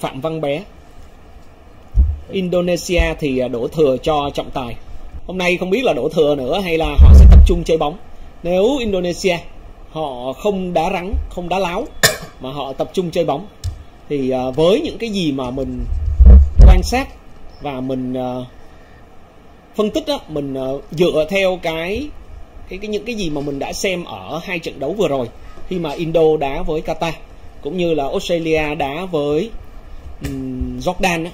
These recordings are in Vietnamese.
Phạm Văn Bé. Indonesia thì đổ thừa cho trọng tài. Hôm nay không biết là đổ thừa nữa hay là họ sẽ tập trung chơi bóng. Nếu Indonesia họ không đá rắn, không đá láo mà họ tập trung chơi bóng, thì với những cái gì mà mình quan sát và mình phân tích đó, mình dựa theo những cái gì mà mình đã xem ở hai trận đấu vừa rồi, khi mà Indo đá với Qatar cũng như là Australia đá với Jordan đó,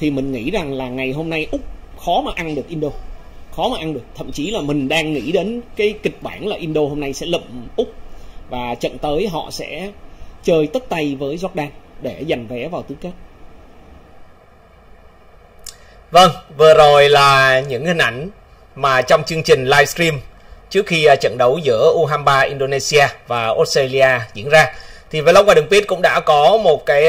thì mình nghĩ rằng là ngày hôm nay Úc khó mà ăn được Indo, khó mà ăn được. Thậm chí là mình đang nghĩ đến cái kịch bản là Indo hôm nay sẽ lụm Úc và trận tới họ sẽ chơi tất tay với Jordan để giành vé vào tứ kết. Vâng, vừa rồi là những hình ảnh mà trong chương trình livestream trước khi trận đấu giữa U23 Indonesia và Australia diễn ra. Thì Vlog Ngoài Đường Piste cũng đã có một cái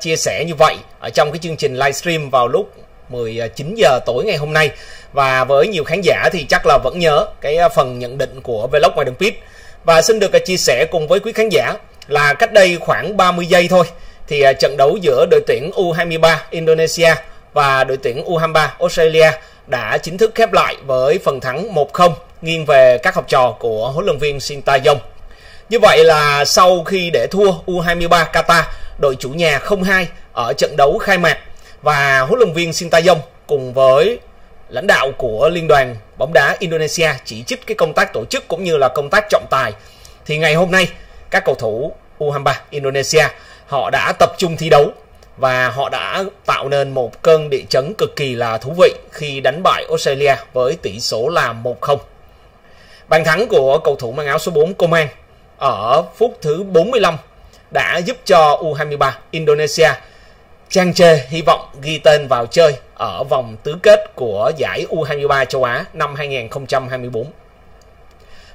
chia sẻ như vậy ở trong cái chương trình livestream vào lúc 19 giờ tối ngày hôm nay. Và với nhiều khán giả thì chắc là vẫn nhớ cái phần nhận định của Vlog Ngoài Đường Piste. Và xin được chia sẻ cùng với quý khán giả là cách đây khoảng 30 giây thôi, thì trận đấu giữa đội tuyển U23 Indonesia và đội tuyển U23 Australia đã chính thức khép lại với phần thắng 1-0 nghiêng về các học trò của huấn luyện viên Shin Tae Yong. Như vậy là sau khi để thua U23 Qatar, đội chủ nhà 0-2 ở trận đấu khai mạc, và huấn luyện viên Shin Tae Yong cùng với lãnh đạo của Liên đoàn bóng đá Indonesia chỉ trích cái công tác tổ chức cũng như là công tác trọng tài, thì ngày hôm nay các cầu thủ U23 Indonesia họ đã tập trung thi đấu và họ đã tạo nên một cơn địa chấn cực kỳ là thú vị khi đánh bại Australia với tỷ số là 1-0. Bàn thắng của cầu thủ mang áo số 4 Komang ở phút thứ 45 đã giúp cho U23 Indonesia tràn trề hy vọng ghi tên vào chơi ở vòng tứ kết của giải U23 châu Á năm 2024.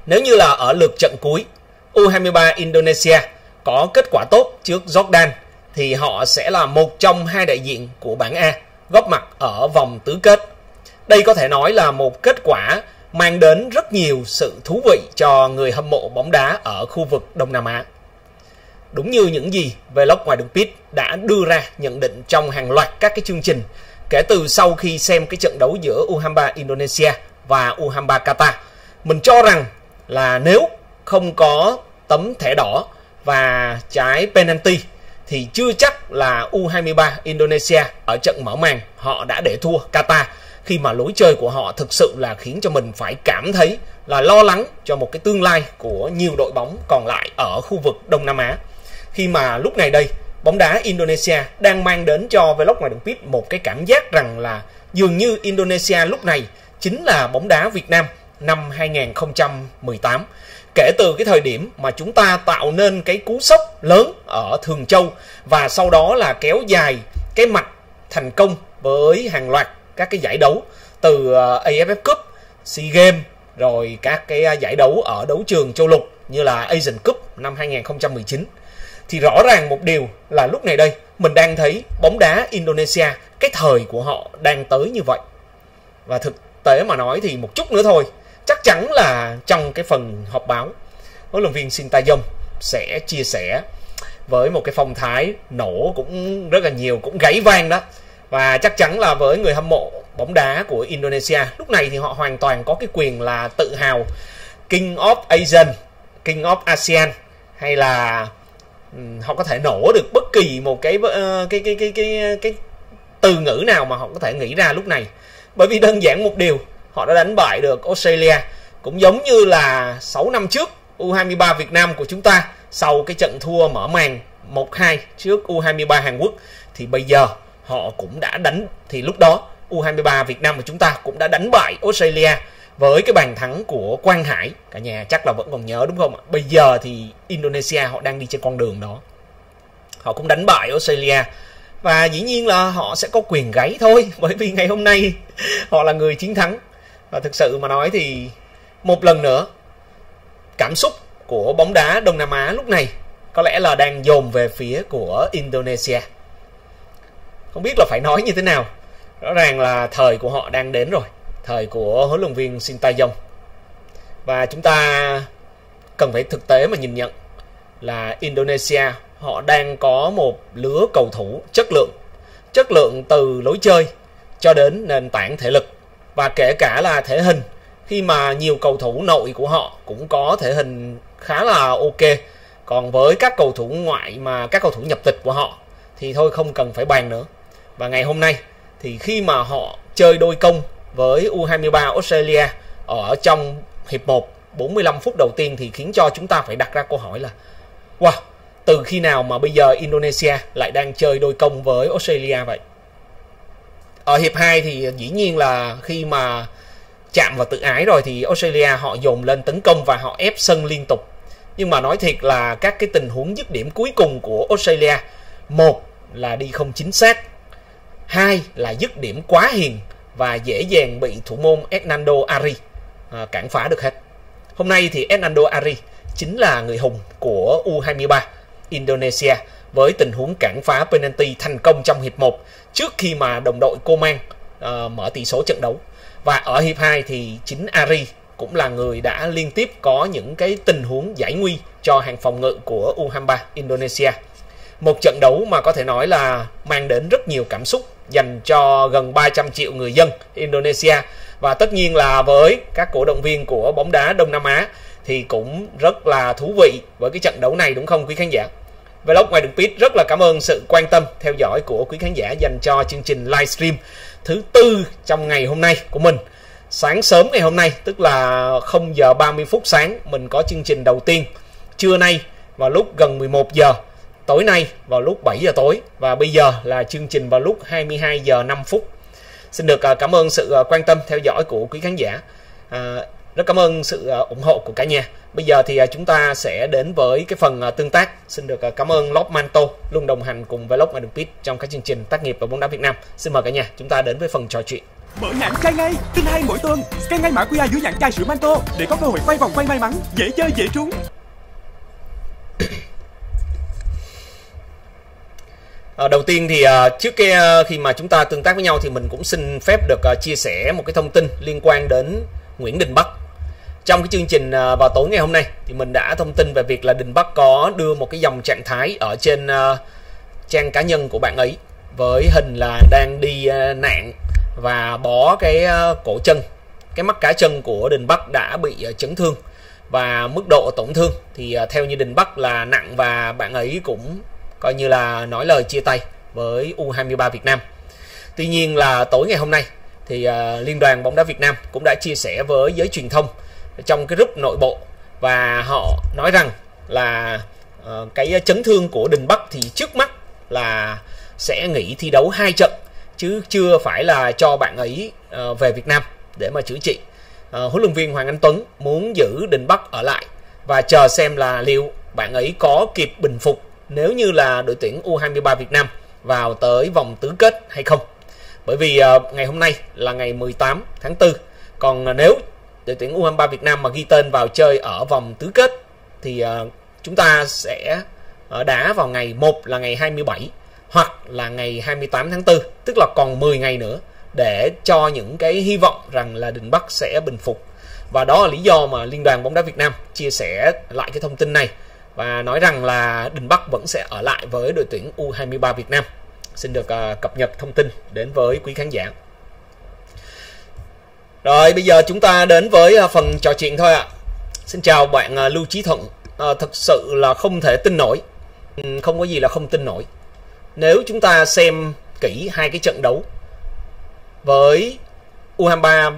Nếu như là ở lượt trận cuối U23 Indonesia có kết quả tốt trước Jordan, thì họ sẽ là một trong hai đại diện của bảng A góp mặt ở vòng tứ kết. Đây có thể nói là một kết quả mang đến rất nhiều sự thú vị cho người hâm mộ bóng đá ở khu vực Đông Nam Á. Đúng như những gì Vlog Ngoài Đường Piste đã đưa ra nhận định trong hàng loạt các cái chương trình kể từ sau khi xem cái trận đấu giữa U23 Indonesia và U23 Qatar. Mình cho rằng là nếu không có tấm thẻ đỏ và trái penalty thì chưa chắc là U23 Indonesia ở trận mở màn họ đã để thua Qatar, khi mà lối chơi của họ thực sự là khiến cho mình phải cảm thấy là lo lắng cho một cái tương lai của nhiều đội bóng còn lại ở khu vực Đông Nam Á. Khi mà lúc này đây, bóng đá Indonesia đang mang đến cho Vlog Ngoài Đường Piste một cái cảm giác rằng là dường như Indonesia lúc này chính là bóng đá Việt Nam năm 2018. Kể từ cái thời điểm mà chúng ta tạo nên cái cú sốc lớn ở Thường Châu và sau đó là kéo dài cái mạch thành công với hàng loạt các cái giải đấu từ AFF Cup, SEA Games, rồi các cái giải đấu ở đấu trường châu lục như là Asian Cup năm 2019. Thì rõ ràng một điều là lúc này đây mình đang thấy bóng đá Indonesia cái thời của họ đang tới như vậy. Và thực tế mà nói thì một chút nữa thôi, chắc chắn là trong cái phần họp báo, huấn luyện viên Shin Tae Yong sẽ chia sẻ với một cái phong thái nổ cũng rất là nhiều, cũng gáy vang đó. Và chắc chắn là với người hâm mộ bóng đá của Indonesia lúc này thì họ hoàn toàn có cái quyền là tự hào King of Asian, King of ASEAN, hay là họ có thể nổ được bất kỳ một cái từ ngữ nào mà họ có thể nghĩ ra lúc này. Bởi vì đơn giản một điều, họ đã đánh bại được Australia, cũng giống như là 6 năm trước U23 Việt Nam của chúng ta sau cái trận thua mở màn 1-2 trước U23 Hàn Quốc, thì bây giờ họ cũng đã đánh, thì lúc đó U23 Việt Nam của chúng ta cũng đã đánh bại Australia với cái bàn thắng của Quang Hải. Cả nhà chắc là vẫn còn nhớ đúng không ạ? Bây giờ thì Indonesia họ đang đi trên con đường đó. Họ cũng đánh bại Australia và dĩ nhiên là họ sẽ có quyền gáy thôi, bởi vì ngày hôm nay họ là người chiến thắng. Và thực sự mà nói thì một lần nữa cảm xúc của bóng đá Đông Nam Á lúc này có lẽ là đang dồn về phía của Indonesia. Không biết là phải nói như thế nào. Rõ ràng là thời của họ đang đến rồi, thời của huấn luyện viên Shin Tae Yong. Và chúng ta cần phải thực tế mà nhìn nhận là Indonesia họ đang có một lứa cầu thủ chất lượng từ lối chơi cho đến nền tảng thể lực và kể cả là thể hình, khi mà nhiều cầu thủ nội của họ cũng có thể hình khá là ok. Còn với các cầu thủ ngoại mà các cầu thủ nhập tịch của họ thì thôi không cần phải bàn nữa. Và ngày hôm nay thì khi mà họ chơi đôi công với U23 Australia ở trong hiệp 1 45 phút đầu tiên thì khiến cho chúng ta phải đặt ra câu hỏi là wow, từ khi nào mà bây giờ Indonesia lại đang chơi đôi công với Australia vậy? Ở hiệp 2 thì dĩ nhiên là khi mà chạm vào tự ái rồi thì Australia họ dồn lên tấn công và họ ép sân liên tục. Nhưng mà nói thiệt là các cái tình huống dứt điểm cuối cùng của Australia, một là đi không chính xác, hai là dứt điểm quá hiền và dễ dàng bị thủ môn Ernando Ari cản phá được hết. Hôm nay thì Ernando Ari chính là người hùng của U23 Indonesia với tình huống cản phá penalty thành công trong hiệp 1 trước khi mà đồng đội Komang mở tỷ số trận đấu. Và ở hiệp 2 thì chính Ari cũng là người đã liên tiếp có những cái tình huống giải nguy cho hàng phòng ngự của U23 Indonesia. Một trận đấu mà có thể nói là mang đến rất nhiều cảm xúc dành cho gần 300 triệu người dân Indonesia. Và tất nhiên là với các cổ động viên của bóng đá Đông Nam Á thì cũng rất là thú vị với cái trận đấu này, đúng không quý khán giả? Vlog Ngoài Đường Piste rất là cảm ơn sự quan tâm, theo dõi của quý khán giả dành cho chương trình livestream thứ tư trong ngày hôm nay của mình. Sáng sớm ngày hôm nay, tức là 0 giờ 30 phút sáng, mình có chương trình đầu tiên. Trưa nay vào lúc gần 11 giờ, tối nay vào lúc 7 giờ tối và bây giờ là chương trình vào lúc 22 giờ 5 phút. Xin được cảm ơn sự quan tâm, theo dõi của quý khán giả. Rất cảm ơn sự ủng hộ của cả nhà. Bây giờ thì chúng ta sẽ đến với cái phần tương tác. Xin được cảm ơn Lost Manto luôn đồng hành cùng Vlog Ngoài Đường Piste trong các chương trình tác nghiệp và bóng đá Việt Nam. Xin mời cả nhà chúng ta đến với phần trò chuyện. Mở nhãn chai ngay, tin hay mỗi tuần. Scan ngay mã QR dưới nhãn chai sữa Manto để có cơ hội quay vòng quay may mắn, dễ chơi dễ trúng. Đầu tiên thì trước khi mà chúng ta tương tác với nhau thì mình cũng xin phép được chia sẻ một cái thông tin liên quan đến Nguyễn Đình Bắc. Trong cái chương trình vào tối ngày hôm nay thì mình đã thông tin về việc là Đình Bắc có đưa một cái dòng trạng thái ở trên trang cá nhân của bạn ấy với hình là đang đi nạn và bó cái cổ chân. Cái mắt cá chân của Đình Bắc đã bị chấn thương và mức độ tổn thương thì theo như Đình Bắc là nặng và bạn ấy cũng coi như là nói lời chia tay với U23 Việt Nam. Tuy nhiên là tối ngày hôm nay thì Liên đoàn bóng đá Việt Nam cũng đã chia sẻ với giới truyền thông trong cái group nội bộ và họ nói rằng là cái chấn thương của Đình Bắc thì trước mắt là sẽ nghỉ thi đấu 2 trận chứ chưa phải là cho bạn ấy về Việt Nam để mà chữa trị. Huấn luyện viên Hoàng Anh Tuấn muốn giữ Đình Bắc ở lại và chờ xem là liệu bạn ấy có kịp bình phục nếu như là đội tuyển U23 Việt Nam vào tới vòng tứ kết hay không. Bởi vì ngày hôm nay là ngày 18 tháng 4. Còn nếu đội tuyển U23 Việt Nam mà ghi tên vào chơi ở vòng tứ kết thì chúng ta sẽ đá vào ngày 1 là ngày 27 hoặc là ngày 28 tháng 4. Tức là còn 10 ngày nữa để cho những cái hy vọng rằng là Đình Bắc sẽ bình phục. Và đó là lý do mà Liên đoàn bóng đá Việt Nam chia sẻ lại cái thông tin này và nói rằng là Đình Bắc vẫn sẽ ở lại với đội tuyển U23 Việt Nam. Xin được cập nhật thông tin đến với quý khán giả. Rồi bây giờ chúng ta đến với phần trò chuyện thôi ạ. Xin chào bạn Lưu Chí Thuận. Thật sự là không thể tin nổi. Không có gì là không tin nổi. Nếu chúng ta xem kỹ hai cái trận đấu với U23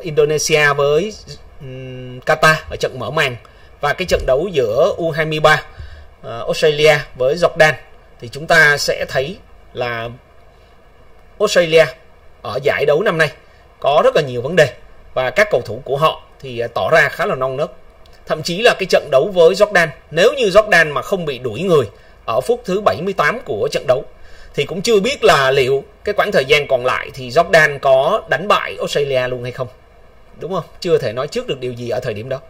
Indonesia với Qatar ở trận mở màn và cái trận đấu giữa U23 Australia với Jordan thì chúng ta sẽ thấy là Australia ở giải đấu năm nay có rất là nhiều vấn đề và các cầu thủ của họ thì tỏ ra khá là non nớt. Thậm chí là cái trận đấu với Jordan, nếu như Jordan mà không bị đuổi người ở phút thứ 78 của trận đấu thì cũng chưa biết là liệu cái quãng thời gian còn lại thì Jordan có đánh bại Australia luôn hay không, đúng không? Chưa thể nói trước được điều gì ở thời điểm đó.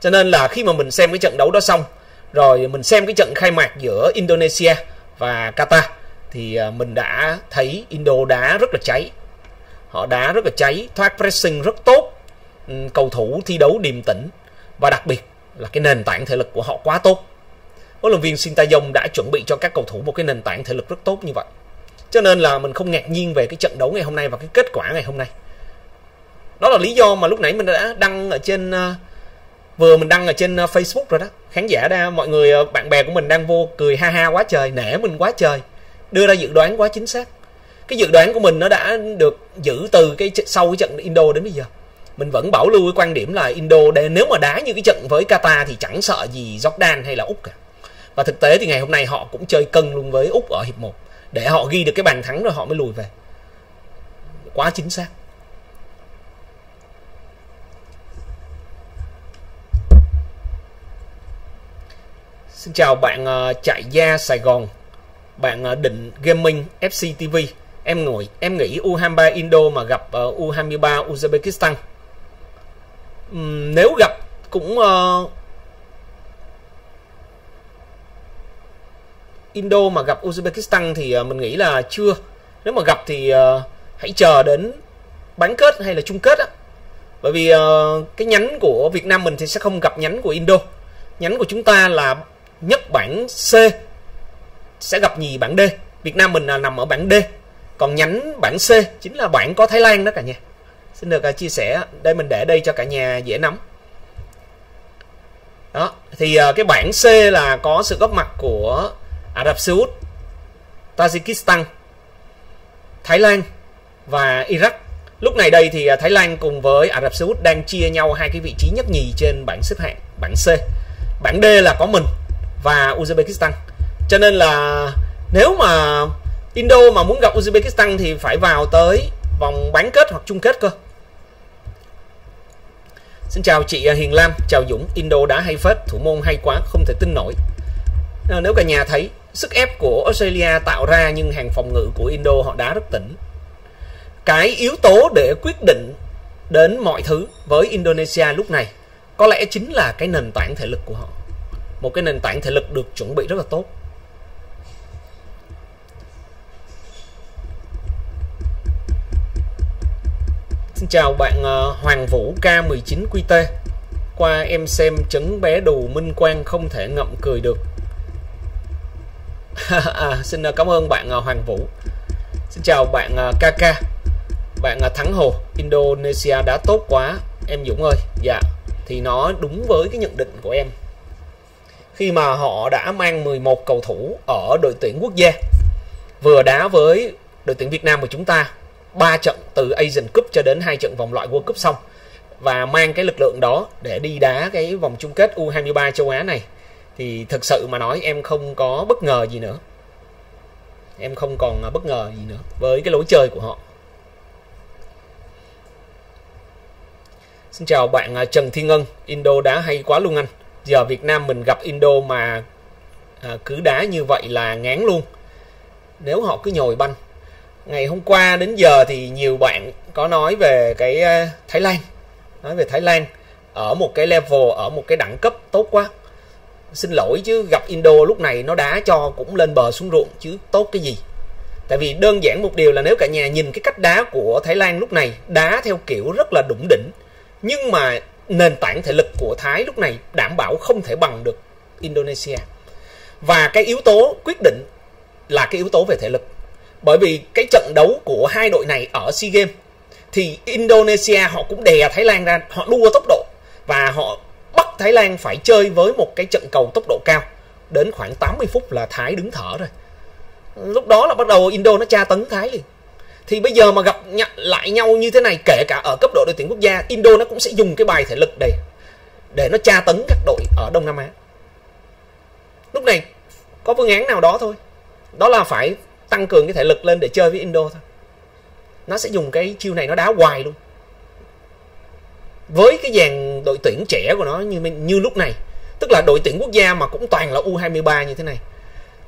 Cho nên là khi mà mình xem cái trận đấu đó xong rồi mình xem cái trận khai mạc giữa Indonesia và Qatar thì mình đã thấy Indo đá rất là cháy. Họ đá rất là cháy, thoát pressing rất tốt, cầu thủ thi đấu điềm tĩnh và đặc biệt là cái nền tảng thể lực của họ quá tốt. huấn luyện viên Shin Tae Yong đã chuẩn bị cho các cầu thủ một cái nền tảng thể lực rất tốt như vậy. Cho nên là mình không ngạc nhiên về cái trận đấu ngày hôm nay và cái kết quả ngày hôm nay. Đó là lý do mà lúc nãy mình đã đăng ở trên Facebook rồi đó. Khán giả đã, mọi người, bạn bè của mình đang vô cười ha ha quá trời, nể mình quá trời, đưa ra dự đoán quá chính xác. Cái dự đoán của mình nó đã được giữ từ cái sau cái trận Indo đến bây giờ. Mình vẫn bảo lưu cái quan điểm là Indo nếu mà đá như cái trận với Qatar thì chẳng sợ gì Jordan hay là Úc cả. Và thực tế thì ngày hôm nay họ cũng chơi cân luôn với Úc ở hiệp 1 để họ ghi được cái bàn thắng rồi họ mới lùi về. Quá chính xác. Xin chào bạn Trại Gia Sài Gòn, bạn Định Gaming FC TV. Em nghĩ U23 Indo mà gặp U23 Uzbekistan. Nếu gặp cũng Indo mà gặp Uzbekistan thì mình nghĩ là chưa. Nếu mà gặp thì hãy chờ đến bán kết hay là chung kết á. Bởi vì cái nhánh của Việt Nam mình thì sẽ không gặp nhánh của Indo. Nhánh của chúng ta là nhất bảng C sẽ gặp nhì bảng D. Việt Nam mình là nằm ở bảng D. Còn nhánh bảng C chính là bảng có Thái Lan đó cả nhà. Xin được chia sẻ đây, mình để đây cho cả nhà dễ nắm. Đó, thì cái bảng C là có sự góp mặt của Ả Rập Xê Út, Tajikistan, Thái Lan và Iraq. Lúc này đây thì Thái Lan cùng với Ả Rập Xê Út đang chia nhau hai cái vị trí nhất nhì trên bảng xếp hạng, bảng C. Bảng D là có mình và Uzbekistan. Cho nên là nếu mà Indo mà muốn gặp Uzbekistan thì phải vào tới vòng bán kết hoặc chung kết cơ. Xin chào chị Hiền Lam, chào Dũng, Indo đá hay phết, thủ môn hay quá, không thể tin nổi. Nếu cả nhà thấy sức ép của Australia tạo ra nhưng hàng phòng ngự của Indo họ đá rất tỉnh. Cái yếu tố để quyết định đến mọi thứ với Indonesia lúc này có lẽ chính là cái nền tảng thể lực của họ. Một cái nền tảng thể lực được chuẩn bị rất là tốt. Xin chào bạn Hoàng Vũ K19QT. Qua em xem trấn bé Đù Minh Quang không thể ngậm cười được. Xin cảm ơn bạn Hoàng Vũ. Xin chào bạn Kaka, bạn Thắng Hồ. Indonesia đã tốt quá em Dũng ơi. Dạ thì nó đúng với cái nhận định của em. Khi mà họ đã mang 11 cầu thủ ở đội tuyển quốc gia, vừa đá với đội tuyển Việt Nam của chúng ta 3 trận từ Asian Cup cho đến 2 trận vòng loại World Cup xong, và mang cái lực lượng đó để đi đá cái vòng chung kết U23 châu Á này, thì thực sự mà nói em không có bất ngờ gì nữa. Em không còn bất ngờ gì nữa với cái lối chơi của họ. Xin chào bạn Trần Thiên Ngân. Indo đá hay quá luôn anh. Giờ Việt Nam mình gặp Indo mà cứ đá như vậy là ngán luôn. Nếu họ cứ nhồi banh. Ngày hôm qua đến giờ thì nhiều bạn có nói về cái Thái Lan. Nói về Thái Lan ở một cái level, ở một cái đẳng cấp tốt quá. Xin lỗi chứ gặp Indo lúc này nó đá cho cũng lên bờ xuống ruộng chứ tốt cái gì. Tại vì đơn giản một điều là nếu cả nhà nhìn cái cách đá của Thái Lan lúc này, đá theo kiểu rất là đủng đỉnh. Nhưng mà nền tảng thể lực của Thái lúc này đảm bảo không thể bằng được Indonesia. Và cái yếu tố quyết định là cái yếu tố về thể lực. Bởi vì cái trận đấu của hai đội này ở SEA Games thì Indonesia họ cũng đè Thái Lan ra, họ đua tốc độ và họ bắt Thái Lan phải chơi với một cái trận cầu tốc độ cao. Đến khoảng 80 phút là Thái đứng thở rồi. Lúc đó là bắt đầu Indo nó tra tấn Thái liền. Thì bây giờ mà gặp lại nhau như thế này, kể cả ở cấp độ đội tuyển quốc gia, Indo nó cũng sẽ dùng cái bài thể lực này để nó tra tấn các đội ở Đông Nam Á. Lúc này có phương án nào đó thôi, đó là phải tăng cường cái thể lực lên để chơi với Indo thôi. Nó sẽ dùng cái chiêu này nó đá hoài luôn. Với cái dàn đội tuyển trẻ của nó như lúc này, tức là đội tuyển quốc gia mà cũng toàn là U23 như thế này,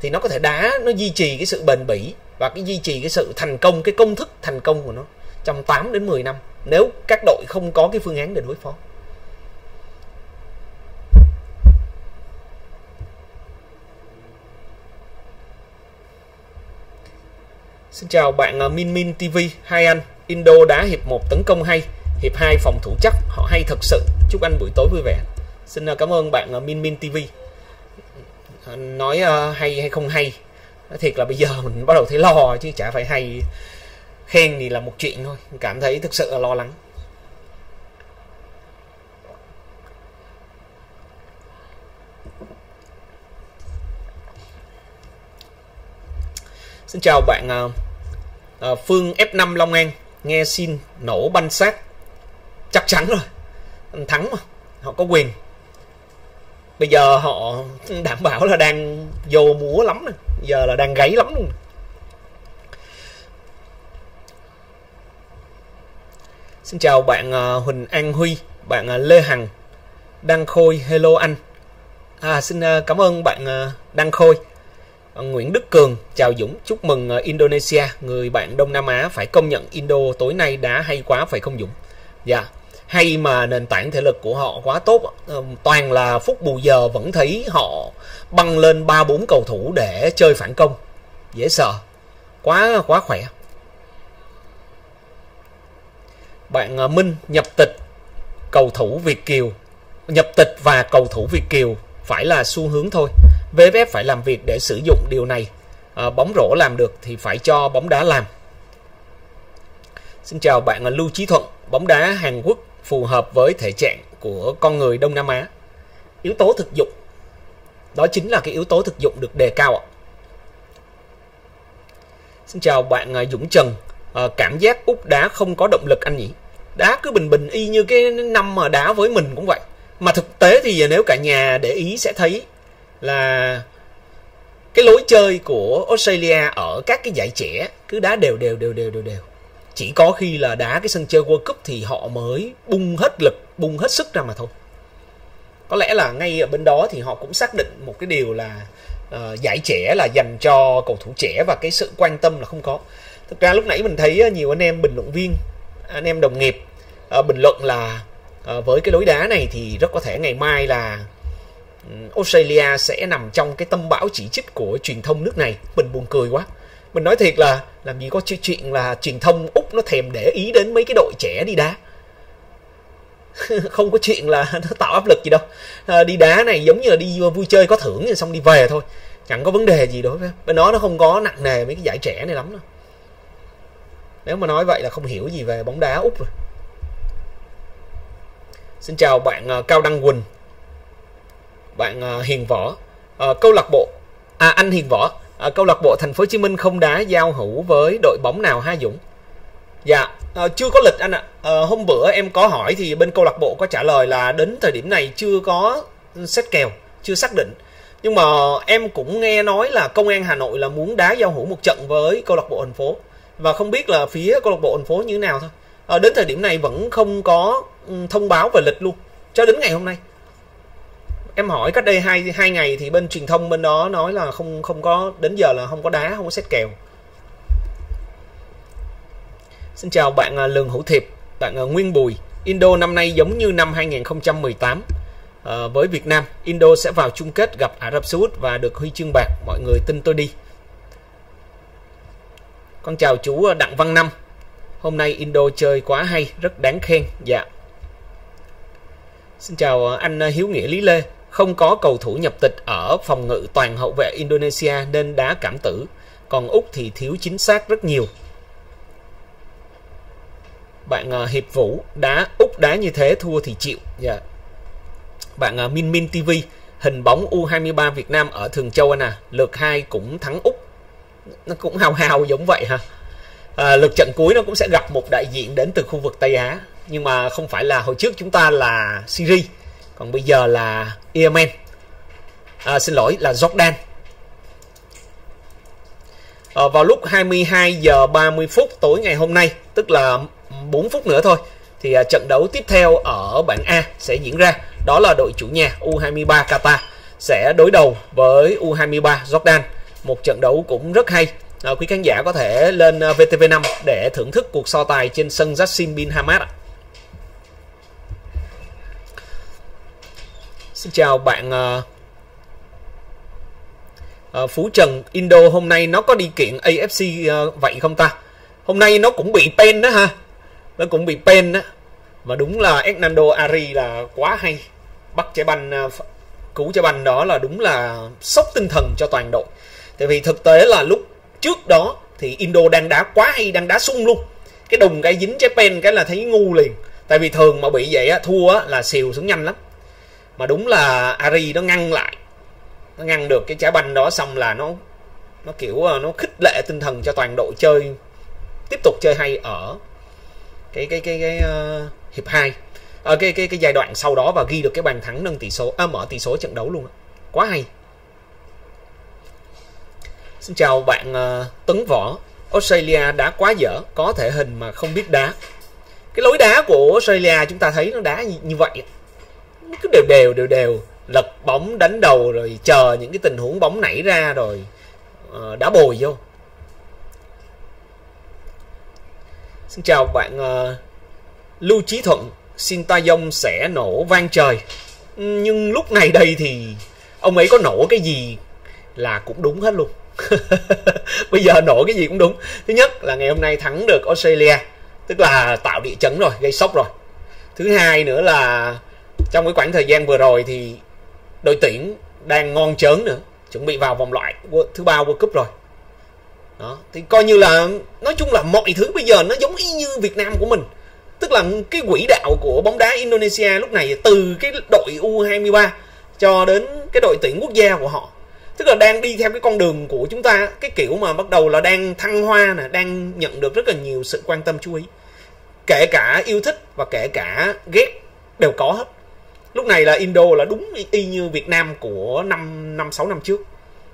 thì nó có thể đá, nó duy trì cái sự bền bỉ và cái duy trì cái sự thành công, cái công thức thành công của nó trong 8 đến 10 năm nếu các đội không có cái phương án để đối phó. Xin chào bạn Min Min TV. Hai anh, Indo đá hiệp 1 tấn công hay, hiệp 2 phòng thủ chắc, họ hay thật sự. Chúc anh buổi tối vui vẻ. Xin cảm ơn bạn Min Min TV. nói hay hay không hay. Nói thiệt là bây giờ mình bắt đầu thấy lo chứ chả phải hay. Khen thì là một chuyện thôi, cảm thấy thực sự là lo lắng. Xin chào bạn Phương F5 Long An. Nghe Shin nổ banh xác chắc chắn rồi, thắng mà, họ có quyền. Bây giờ họ đảm bảo là đang vô múa lắm nè, giờ là đang gáy lắm luôn. Xin chào bạn Huỳnh An Huy, bạn Lê Hằng, Đăng Khôi, hello anh. Xin cảm ơn bạn Đăng Khôi. Nguyễn Đức Cường, chào Dũng, chúc mừng Indonesia, người bạn Đông Nam Á, phải công nhận Indo tối nay đá hay quá phải không Dũng? Dạ, hay mà nền tảng thể lực của họ quá tốt, toàn là phút bù giờ vẫn thấy họ băng lên 3-4 cầu thủ để chơi phản công, dễ sợ, quá khỏe. Bạn Minh, nhập tịch và cầu thủ Việt Kiều phải là xu hướng thôi. VFF phải làm việc để sử dụng điều này. Bóng rổ làm được thì phải cho bóng đá làm. Xin chào bạn Lưu Chí Thuận. Bóng đá Hàn Quốc phù hợp với thể trạng của con người Đông Nam Á. Yếu tố thực dụng. Đó chính là cái yếu tố thực dụng được đề cao ạ. Xin chào bạn Dũng Trần. Cảm giác Úc đá không có động lực anh nhỉ? Đá cứ bình bình y như cái năm mà đá với mình cũng vậy. Mà thực tế thì nếu cả nhà để ý sẽ thấy là cái lối chơi của Australia ở các cái giải trẻ cứ đá đều. Chỉ có khi là đá cái sân chơi World Cup thì họ mới bung hết lực, bung hết sức ra mà thôi. Có lẽ là ngay ở bên đó thì họ cũng xác định một cái điều là giải trẻ là dành cho cầu thủ trẻ và cái sự quan tâm là không có. Thực ra lúc nãy mình thấy nhiều anh em bình luận viên, anh em đồng nghiệp bình luận là với cái lối đá này thì rất có thể ngày mai là Australia sẽ nằm trong cái tâm bão chỉ trích của truyền thông nước này. Mình buồn cười quá. Mình nói thiệt là làm gì có chuyện là truyền thông Úc nó thèm để ý đến mấy cái đội trẻ đi đá. Không có chuyện là nó tạo áp lực gì đâu. Đi đá này giống như là đi vui chơi có thưởng xong đi về thôi. Chẳng có vấn đề gì đối với bên nó không có nặng nề mấy cái giải trẻ này lắm đâu. Nếu mà nói vậy là không hiểu gì về bóng đá Úc rồi. Xin chào bạn Cao Đăng Quỳnh, bạn Hiền Võ. Câu lạc bộ anh Hiền Võ, câu lạc bộ Thành phố Hồ Chí Minh không đá giao hữu với đội bóng nào hả Dũng? Dạ, chưa có lịch anh ạ. Hôm bữa em có hỏi thì bên câu lạc bộ có trả lời là đến thời điểm này chưa có xét kèo, chưa xác định. Nhưng mà em cũng nghe nói là Công an Hà Nội là muốn đá giao hữu một trận với câu lạc bộ thành phố, và không biết là phía câu lạc bộ thành phố như thế nào thôi. Đến thời điểm này vẫn không có thông báo về lịch luôn cho đến ngày hôm nay. Em hỏi cách đây hai ngày thì bên truyền thông bên đó nói là không có, đến giờ là không có đá, không có xét kèo. Xin chào bạn Lường Hữu Thiệp, bạn Nguyên Bùi. Indo năm nay giống như năm 2018 với Việt Nam. Indo sẽ vào chung kết gặp Ả Rập Xê Út và được huy chương bạc. Mọi người tin tôi đi. Con chào chú Đặng Văn Năm. Hôm nay Indo chơi quá hay, rất đáng khen. Dạ. Xin chào anh Hiếu Nghĩa Lý Lê. Không có cầu thủ nhập tịch ở phòng ngự toàn hậu vệ Indonesia nên đá cảm tử. Còn Úc thì thiếu chính xác rất nhiều. Bạn Hiệp Vũ, Úc đá như thế thua thì chịu. Dạ. Bạn Min Min TV, hình bóng U23 Việt Nam ở Thường Châu anh à. Lượt 2 cũng thắng Úc. Nó cũng hào giống vậy ha. Lượt trận cuối nó cũng sẽ gặp một đại diện đến từ khu vực Tây Á. Nhưng mà không phải là hồi trước chúng ta là Syria, còn bây giờ là Yemen. Xin lỗi, là Jordan. Vào lúc 22:30 tối ngày hôm nay, tức là 4 phút nữa thôi, thì trận đấu tiếp theo ở bảng A sẽ diễn ra. Đó là đội chủ nhà U23 Qatar sẽ đối đầu với U23 Jordan. Một trận đấu cũng rất hay. Quý khán giả có thể lên VTV5 để thưởng thức cuộc so tài trên sân Jassim Bin Hamad. Xin chào bạn Phú Trần. Indo hôm nay nó có đi kiện AFC vậy không ta? Hôm nay nó cũng bị pen đó ha. Nó cũng bị pen đó. Mà đúng là Ernando Ari là quá hay. Bắt trái banh Cú cho banh đó là đúng là sốc tinh thần cho toàn đội. Tại vì thực tế là lúc trước đó thì Indo đang đá quá hay, đang đá sung luôn. Cái đùng cái dính trái pen cái là thấy ngu liền. Tại vì thường mà bị vậy á, thua á, là xìu xuống nhanh lắm. Mà đúng là Ari nó ngăn lại, nó ngăn được cái trái banh đó, xong là nó kiểu nó khích lệ tinh thần cho toàn đội chơi, tiếp tục chơi hay ở hiệp 2, ở cái giai đoạn sau đó, và ghi được cái bàn thắng nâng tỷ số, mở tỷ số trận đấu luôn á. Quá hay. Xin chào bạn Tấn Võ. Australia đá quá dở, có thể hình mà không biết đá. Cái lối đá của Australia chúng ta thấy nó đá như vậy, nó cứ đều đều, lật bóng đánh đầu rồi chờ những cái tình huống bóng nảy ra rồi đá bồi vô. Xin chào bạn Lưu Chí Thuận. Shin Tae Yong sẽ nổ vang trời, nhưng lúc này đây thì ông ấy có nổ cái gì là cũng đúng hết luôn. Bây giờ nổ cái gì cũng đúng. Thứ nhất là ngày hôm nay thắng được Australia, tức là tạo địa chấn rồi, gây sốc rồi. Thứ hai nữa là trong cái khoảng thời gian vừa rồi thì đội tuyển đang ngon chớn nữa, chuẩn bị vào vòng loại thứ ba World Cup rồi. Đó, thì coi như là nói chung là mọi thứ bây giờ nó giống y như Việt Nam của mình. Tức là cái quỹ đạo của bóng đá Indonesia lúc này từ cái đội U23 cho đến cái đội tuyển quốc gia của họ, tức là đang đi theo cái con đường của chúng ta, cái kiểu mà bắt đầu là đang thăng hoa nè, đang nhận được rất là nhiều sự quan tâm chú ý, kể cả yêu thích và kể cả ghét đều có hết. Lúc này là Indo là đúng y như Việt Nam của 5-6 năm trước,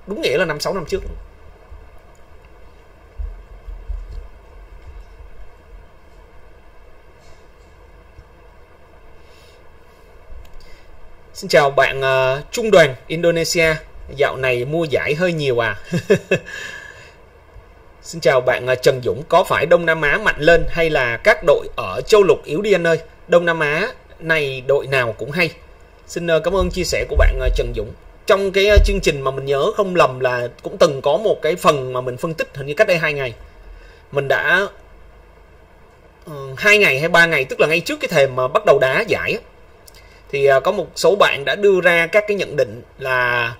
đúng nghĩa là 5-6 năm trước. Xin chào bạn Trung Đoàn Indonesia. Dạo này mua giải hơi nhiều à? Xin chào bạn Trần Dũng. Có phải Đông Nam Á mạnh lên hay là các đội ở châu lục yếu đi anh ơi? Đông Nam Á này đội nào cũng hay. Xin cảm ơn chia sẻ của bạn Trần Dũng. Trong cái chương trình mà mình nhớ không lầm là cũng từng có một cái phần mà mình phân tích, hình như cách đây 2 ngày. Mình đã 2 ngày hay 3 ngày, tức là ngay trước cái thềm mà bắt đầu đá giải, thì có một số bạn đã đưa ra các cái nhận định là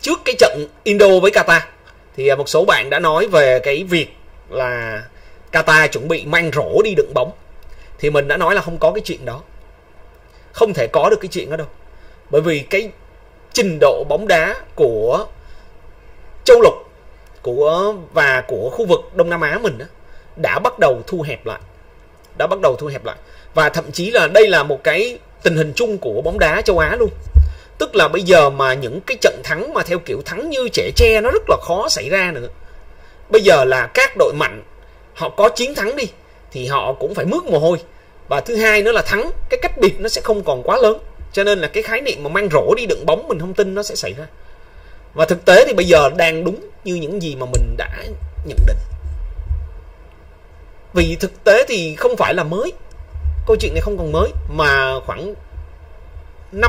trước cái trận Indo với Qatar thì một số bạn đã nói về cái việc là Qatar chuẩn bị mang rổ đi đựng bóng. Thì mình đã nói là không có cái chuyện đó, không thể có được cái chuyện đó đâu. Bởi vì cái trình độ bóng đá của châu lục và của khu vực Đông Nam Á mình đã bắt đầu thu hẹp lại, và thậm chí là đây là một cái tình hình chung của bóng đá châu Á luôn. Tức là bây giờ mà những cái trận thắng mà theo kiểu thắng như trẻ tre nó rất là khó xảy ra nữa. Bây giờ là các đội mạnh, họ có chiến thắng đi thì họ cũng phải mướt mồ hôi. Và thứ hai nữa là thắng, cái cách biệt nó sẽ không còn quá lớn. Cho nên là cái khái niệm mà mang rổ đi đựng bóng mình không tin nó sẽ xảy ra. Và thực tế thì bây giờ đang đúng như những gì mà mình đã nhận định. Vì thực tế thì không phải là mới, câu chuyện này không còn mới, mà khoảng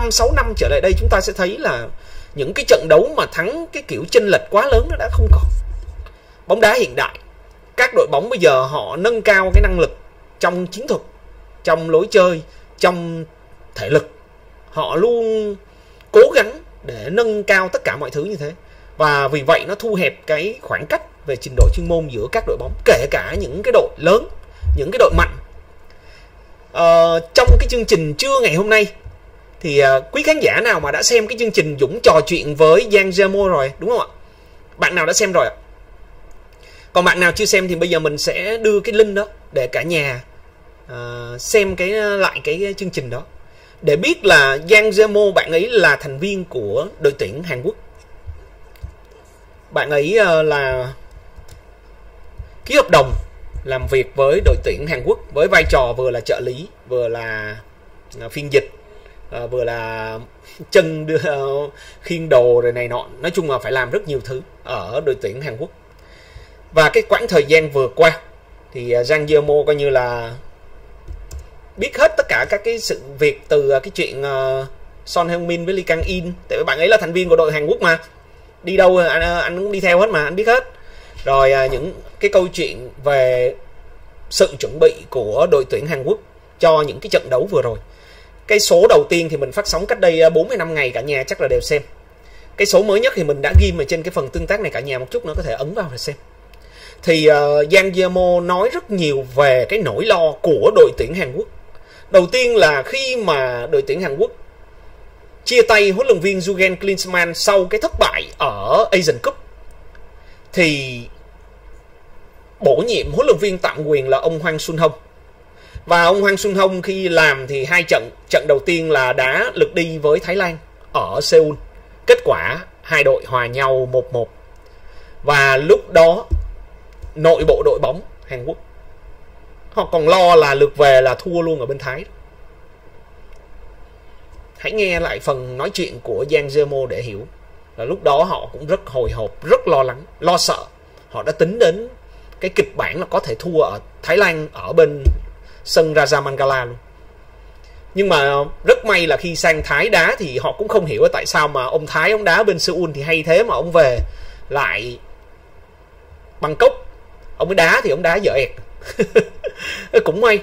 5-6 năm trở lại đây chúng ta sẽ thấy là những cái trận đấu mà thắng cái kiểu chênh lệch quá lớn nó đã không còn. Bóng đá hiện đại, các đội bóng bây giờ họ nâng cao cái năng lực trong chiến thuật, trong lối chơi, trong thể lực. Họ luôn cố gắng để nâng cao tất cả mọi thứ như thế. Và vì vậy nó thu hẹp cái khoảng cách về trình độ chuyên môn giữa các đội bóng, kể cả những cái đội lớn, những cái đội mạnh. Trong cái chương trình trưa ngày hôm nay thì quý khán giả nào mà đã xem cái chương trình Dũng trò chuyện với Jang Jae-mo rồi, đúng không ạ? Bạn nào đã xem rồi ạ? Còn bạn nào chưa xem thì bây giờ mình sẽ đưa cái link đó để cả nhà xem lại cái chương trình đó. Để biết là Jang Jae-mo bạn ấy là thành viên của đội tuyển Hàn Quốc. Bạn ấy là ký hợp đồng làm việc với đội tuyển Hàn Quốc với vai trò vừa là trợ lý, vừa là phiên dịch, vừa là chân đưa khiêng đồ rồi này nọ. Nói chung là phải làm rất nhiều thứ ở đội tuyển Hàn Quốc. Và cái quãng thời gian vừa qua thì Jang Jae-mo coi như là biết hết tất cả các cái sự việc, từ cái chuyện Son Heung-min với Lee Kang-in. Tại vì bạn ấy là thành viên của đội Hàn Quốc mà, đi đâu anh cũng đi theo hết mà, anh biết hết. Rồi những cái câu chuyện về sự chuẩn bị của đội tuyển Hàn Quốc cho những cái trận đấu vừa rồi. Cái số đầu tiên thì mình phát sóng cách đây 45 ngày, cả nhà chắc là đều xem. Cái số mới nhất thì mình đã ghim ở trên cái phần tương tác này, cả nhà một chút nữa có thể ấn vào để xem. Thì Jang Jae-mo nói rất nhiều về cái nỗi lo của đội tuyển Hàn Quốc. Đầu tiên là khi mà đội tuyển Hàn Quốc chia tay huấn luyện viên Jürgen Klinsmann sau cái thất bại ở Asian Cup, thì bổ nhiệm huấn luyện viên tạm quyền là ông Hwang Sun-hong. Và ông Hwang Sun-hong khi làm thì hai trận đầu tiên là đá lượt đi với Thái Lan ở Seoul. Kết quả hai đội hòa nhau 1-1. Và lúc đó nội bộ đội bóng Hàn Quốc họ còn lo là lượt về là thua luôn ở bên Thái. Hãy nghe lại phần nói chuyện của Jang Jae-mo để hiểu là lúc đó họ cũng rất hồi hộp, rất lo lắng, lo sợ. Họ đã tính đến cái kịch bản là có thể thua ở Thái Lan ở bên sân Raja Mangala luôn. Nhưng mà rất may là khi sang Thái đá thì họ cũng không hiểu tại sao mà ông Thái ông đá bên Seoul thì hay thế, mà ông về lại Bangkok ông mới đá thì ông đá dở ẹt. Cũng may.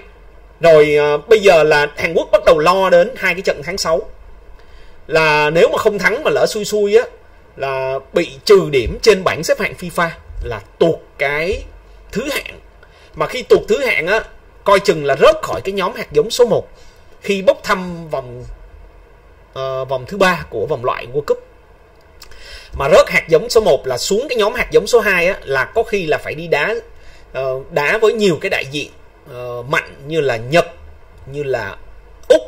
Rồi bây giờ là Hàn Quốc bắt đầu lo đến hai cái trận tháng 6, là nếu mà không thắng mà lỡ xui xui á là bị trừ điểm trên bảng xếp hạng FIFA, là tuột cái thứ hạng. Mà khi tuột thứ hạng á, coi chừng là rớt khỏi cái nhóm hạt giống số 1 khi bốc thăm vòng thứ 3 của vòng loại World Cup. Mà rớt hạt giống số 1 là xuống cái nhóm hạt giống số 2 á, là có khi là phải đi đá với nhiều cái đại diện mạnh như là Nhật, như là Úc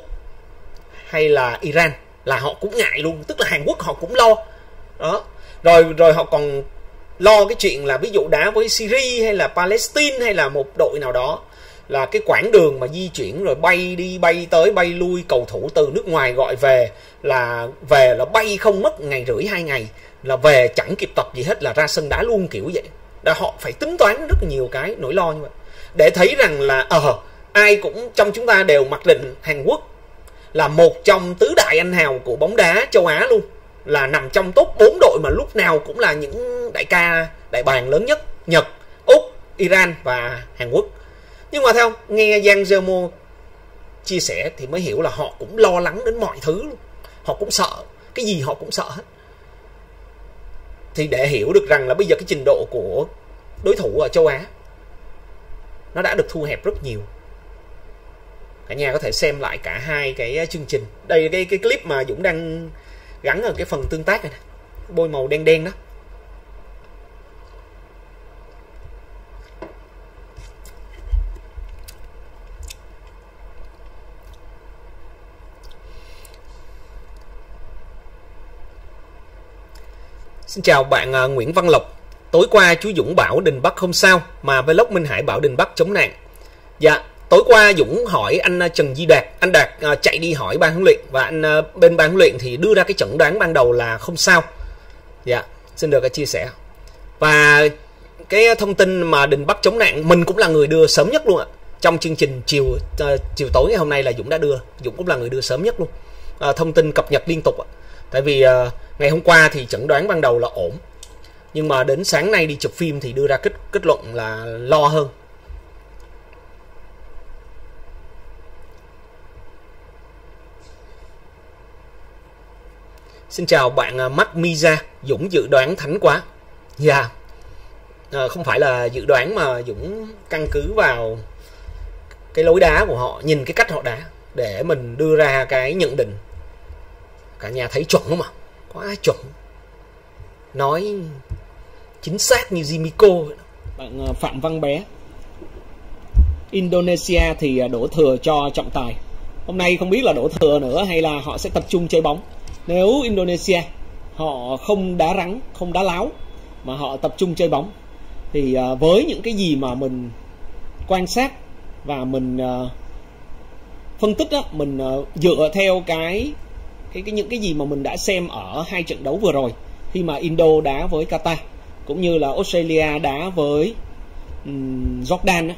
hay là Iran, là họ cũng ngại luôn. Tức là Hàn Quốc họ cũng lo đó. Rồi họ còn lo cái chuyện là ví dụ đá với Syria hay là Palestine hay là một đội nào đó, là cái quãng đường mà di chuyển rồi bay đi bay tới bay lui cầu thủ từ nước ngoài gọi về là bay không mất ngày rưỡi 2 ngày, là về chẳng kịp tập gì hết là ra sân đá luôn kiểu vậy. Là họ phải tính toán rất nhiều cái nỗi lo như vậy để thấy rằng là ai cũng trong chúng ta đều mặc định Hàn Quốc là một trong tứ đại anh hào của bóng đá châu Á luôn, là nằm trong top 4 đội mà lúc nào cũng là những đại ca đại bàng lớn nhất: Nhật, Úc, Iran và Hàn Quốc. Nhưng mà theo nghe Jang Jae-mo chia sẻ thì mới hiểu là họ cũng lo lắng đến mọi thứ luôn. Họ cũng sợ, cái gì họ cũng sợ hết. Thì để hiểu được rằng là bây giờ cái trình độ của đối thủ ở châu Á nó đã được thu hẹp rất nhiều. Cả nhà có thể xem lại cả hai cái chương trình. Đây cái clip mà Dũng đang gắn ở cái phần tương tác này nè, bôi màu đen đen đó. Xin chào bạn Nguyễn Văn Lộc. Tối qua chú Dũng bảo Đình Bắc không sao mà vlog Minh Hải bảo Đình Bắc chống nạn. Dạ, tối qua Dũng hỏi anh Trần Di Đạt, anh Đạt chạy đi hỏi ban huấn luyện và anh bên ban huấn luyện thì đưa ra cái chẩn đoán ban đầu là không sao. Dạ, xin được chia sẻ. Và cái thông tin mà Đình Bắc chống nạn mình cũng là người đưa sớm nhất luôn ạ. Trong chương trình chiều tối ngày hôm nay là Dũng đã đưa, Dũng cũng là người đưa sớm nhất luôn. Thông tin cập nhật liên tục ạ. Tại vì ngày hôm qua thì chẩn đoán ban đầu là ổn, nhưng mà đến sáng nay đi chụp phim thì đưa ra kết luận là lo hơn. Xin chào bạn Mac Miza. Dũng dự đoán thánh quá. Dạ, không phải là dự đoán mà Dũng căn cứ vào cái lối đá của họ, nhìn cái cách họ đá để mình đưa ra cái nhận định. Cả nhà thấy chuẩn không ạ? Quá chuẩn. Nói chính xác như Jimiko. Bạn Phạm Văn Bé. Indonesia thì đổ thừa cho trọng tài. Hôm nay không biết là đổ thừa nữa hay là họ sẽ tập trung chơi bóng. Nếu Indonesia họ không đá rắn, không đá láo mà họ tập trung chơi bóng, thì với những cái gì mà mình quan sát và mình phân tích đó, mình dựa theo những cái gì mà mình đã xem ở hai trận đấu vừa rồi, khi mà Indo đá với Qatar cũng như là Australia đá với Jordan đó,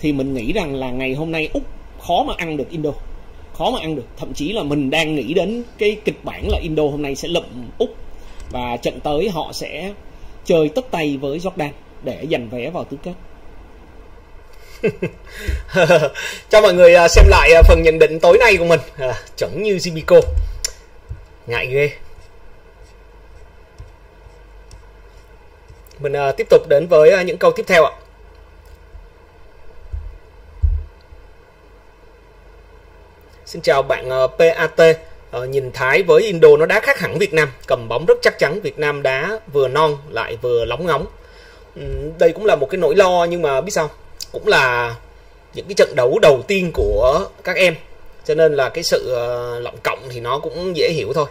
thì mình nghĩ rằng là ngày hôm nay Úc khó mà ăn được Indo, khó mà ăn được. Thậm chí là mình đang nghĩ đến cái kịch bản là Indo hôm nay sẽ lụm Úc và trận tới họ sẽ chơi tất tay với Jordan để giành vé vào tứ kết. Cho mọi người xem lại phần nhận định tối nay của mình. Chuẩn như Zibico. Ngại ghê. Mình tiếp tục đến với những câu tiếp theo ạ. Xin chào bạn PAT. Nhìn Thái với Indo nó đá khác hẳn Việt Nam. Cầm bóng rất chắc chắn. Việt Nam đá vừa non lại vừa lóng ngóng. Đây cũng là một cái nỗi lo, nhưng mà biết sao, cũng là những cái trận đấu đầu tiên của các em, cho nên là cái sự lọng cộng thì nó cũng dễ hiểu thôi.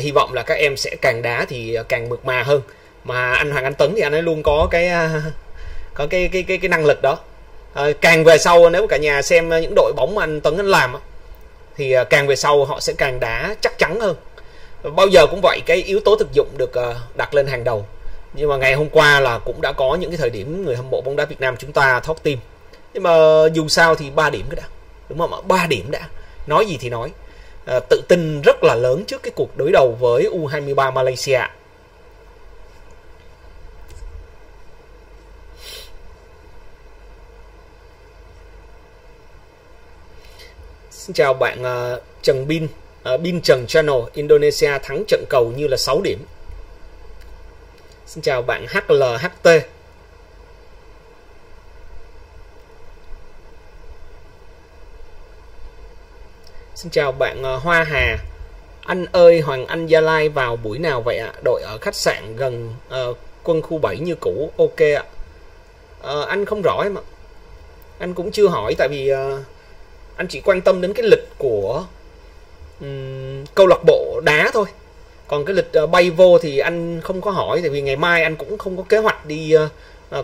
Hy vọng là các em sẽ càng đá thì càng mượt mà hơn. Mà anh Hoàng Anh Tuấn thì anh ấy luôn có cái năng lực đó. Càng về sau, nếu cả nhà xem những đội bóng mà anh Tuấn anh làm thì càng về sau họ sẽ càng đá chắc chắn hơn. Bao giờ cũng vậy, cái yếu tố thực dụng được đặt lên hàng đầu. Nhưng mà ngày hôm qua là cũng đã có những cái thời điểm người hâm mộ bóng đá Việt Nam chúng ta thót tim. Nhưng mà dù sao thì 3 điểm cái đã, đúng không? 3 điểm đã, nói gì thì nói. Tự tin rất là lớn trước cái cuộc đối đầu với U23 Malaysia. Xin chào bạn Trần Bin, Bin Trần Channel. Indonesia thắng trận cầu như là 6 điểm. Xin chào bạn HLHT. Xin chào bạn Hoa Hà. Anh ơi, Hoàng Anh Gia Lai vào buổi nào vậy ạ? Đội ở khách sạn gần quân khu 7 như cũ. Ok ạ. Anh không rõ em ạ. Anh cũng chưa hỏi, tại vì anh chỉ quan tâm đến cái lịch của câu lạc bộ đá thôi. Còn cái lịch bay vô thì anh không có hỏi, tại vì ngày mai anh cũng không có kế hoạch đi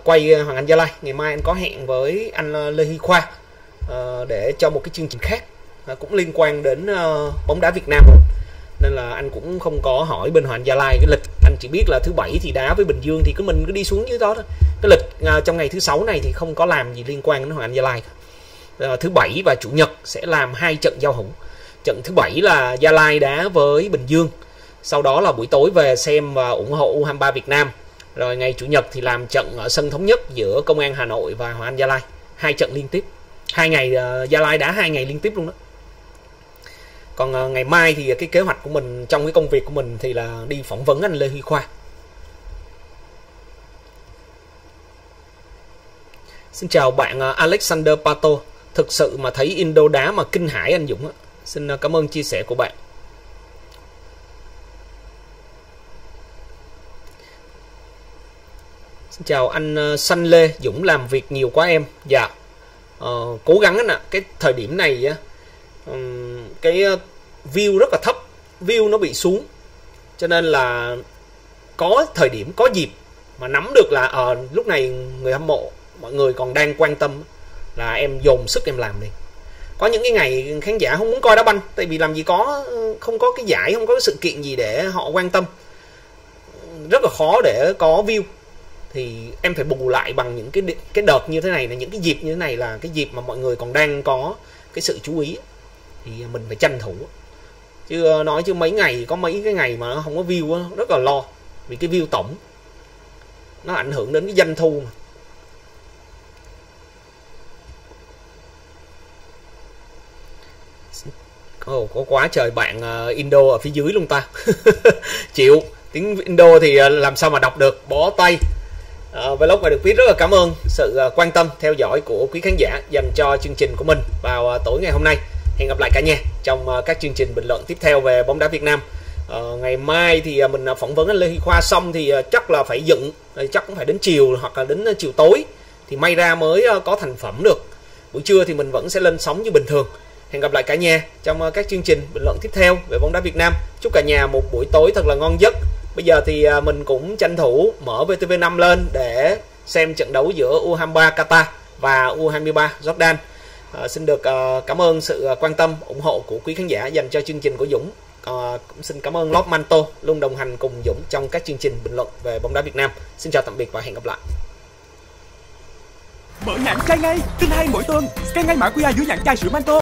quay Hoàng Anh Gia Lai. Ngày mai anh có hẹn với anh Lê Huy Khoa để cho một cái chương trình khác cũng liên quan đến bóng đá Việt Nam. Nên là anh cũng không có hỏi bên Hoàng Anh Gia Lai cái lịch. Anh chỉ biết là thứ Bảy thì đá với Bình Dương, thì cứ mình cứ đi xuống dưới đó thôi. Cái lịch trong ngày thứ Sáu này thì không có làm gì liên quan đến Hoàng Anh Gia Lai. Thứ Bảy và Chủ nhật sẽ làm 2 trận giao hữu. Trận thứ Bảy là Gia Lai đá với Bình Dương, sau đó là buổi tối về xem và ủng hộ U23 Việt Nam. Rồi ngày Chủ nhật thì làm trận ở sân Thống Nhất giữa Công an Hà Nội và Hoàng Anh Gia Lai. 2 trận liên tiếp, 2 ngày Gia Lai đá 2 ngày liên tiếp luôn đó. Còn ngày mai thì cái kế hoạch của mình, trong cái công việc của mình thì là đi phỏng vấn anh Lê Huy Khoa. Xin chào bạn Alexander Pato. Thực sự mà thấy Indo đá mà kinh hãi anh Dũng. Xin cảm ơn chia sẻ của bạn. Xin chào anh Sanh Lê. Dũng làm việc nhiều quá em. Dạ, cố gắng anh ạ. Cái thời điểm này cái view rất là thấp, view nó bị xuống, cho nên là có thời điểm, có dịp mà nắm được là lúc này người hâm mộ, mọi người còn đang quan tâm, là em dồn sức em làm đi. Có những cái ngày khán giả không muốn coi đá banh, tại vì làm gì có, không có cái giải, không có cái sự kiện gì để họ quan tâm, rất là khó để có view. Thì em phải bù lại bằng những cái đợt như thế này, là những cái dịp như thế này, là cái dịp mà mọi người còn đang có cái sự chú ý thì mình phải tranh thủ. Chứ nói chứ mấy ngày, có mấy cái ngày mà nó không có view đó, rất là lo, vì cái view tổng nó ảnh hưởng đến cái doanh thu mà. Ồ, có quá trời bạn Indo ở phía dưới luôn ta. Chịu, tiếng Indo thì làm sao mà đọc được, bó tay. Vlog Ngoài Đường Piste rất là cảm ơn sự quan tâm, theo dõi của quý khán giả dành cho chương trình của mình vào tối ngày hôm nay. Hẹn gặp lại cả nhà trong các chương trình bình luận tiếp theo về bóng đá Việt Nam. Ngày mai thì mình phỏng vấn anh Lê Huy Khoa xong thì chắc là phải dựng, chắc cũng phải đến chiều hoặc là đến chiều tối thì may ra mới có thành phẩm được. Buổi trưa thì mình vẫn sẽ lên sóng như bình thường. Hẹn gặp lại cả nhà trong các chương trình bình luận tiếp theo về bóng đá Việt Nam. Chúc cả nhà một buổi tối thật là ngon giấc. Bây giờ thì mình cũng tranh thủ mở VTV5 lên để xem trận đấu giữa U23 Qatar và U23 Jordan. Xin được cảm ơn sự quan tâm, ủng hộ của quý khán giả dành cho chương trình của Dũng. Cũng xin cảm ơn Lost Manto luôn đồng hành cùng Dũng trong các chương trình bình luận về bóng đá Việt Nam. Xin chào tạm biệt và hẹn gặp lại. Mở nhãn chai ngay, tin hay mỗi tuần, scan ngay mã QR dưới nhãn chai sữa Manto.